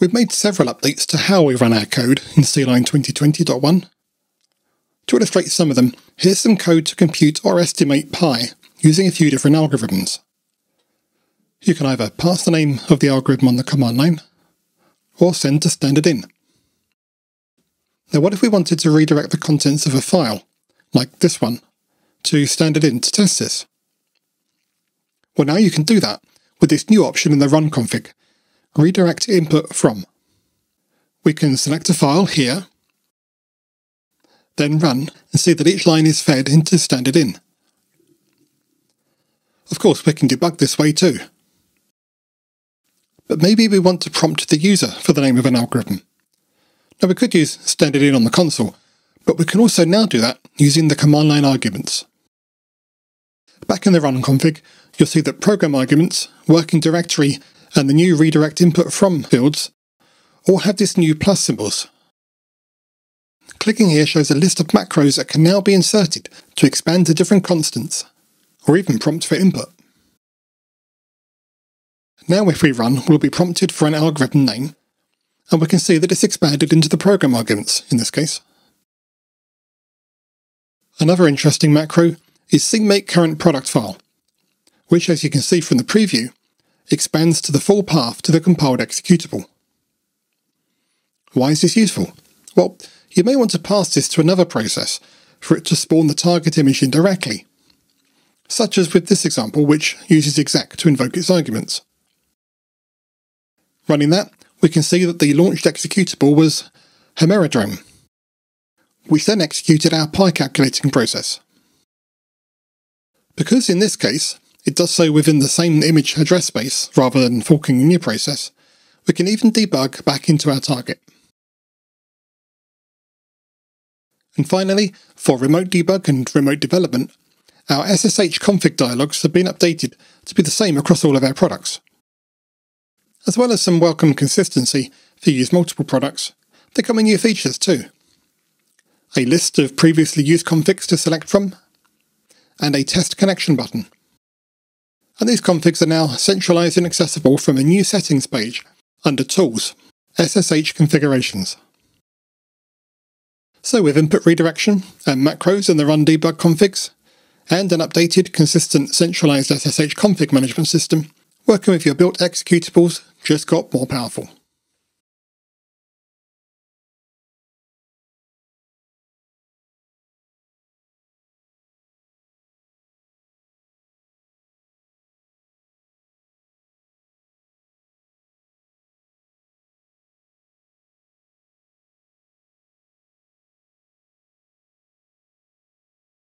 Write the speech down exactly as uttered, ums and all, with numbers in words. We've made several updates to how we run our code in CLion twenty twenty point one. To illustrate some of them, here's some code to compute or estimate pi using a few different algorithms. You can either pass the name of the algorithm on the command line, or send to standard in. Now what if we wanted to redirect the contents of a file, like this one, to standard in to test this? Well, now you can do that with this new option in the run config, redirect input from. We can select a file here, then run and see that each line is fed into standard in. Of course, we can debug this way too. But maybe we want to prompt the user for the name of an algorithm. Now we could use standard in on the console, but we can also now do that using the command line arguments. Back in the run config, you'll see that program arguments, working directory, and the new redirect input from fields all have this new plus symbols. Clicking here shows a list of macros that can now be inserted to expand to different constants, or even prompt for input. Now if we run, we'll be prompted for an algorithm name, and we can see that it's expanded into the program arguments, in this case. Another interesting macro is CMakeCurrentProductFile, which, as you can see from the preview, expands to the full path to the compiled executable. Why is this useful? Well, you may want to pass this to another process for it to spawn the target image indirectly, such as with this example, which uses exec to invoke its arguments. Running that, we can see that the launched executable was Hemeradrome, which then executed our pi calculating process. Because in this case, it does so within the same image address space rather than forking a new process, we can even debug back into our target. And finally, for remote debug and remote development, our S S H config dialogs have been updated to be the same across all of our products. As well as some welcome consistency if you use multiple products, there come in new features too. A list of previously used configs to select from, and a test connection button. And these configs are now centralized and accessible from a new settings page under Tools, S S H Configurations. So with input redirection and macros in the run debug configs, and an updated, consistent, centralized S S H config management system, working with your built executables just got more powerful.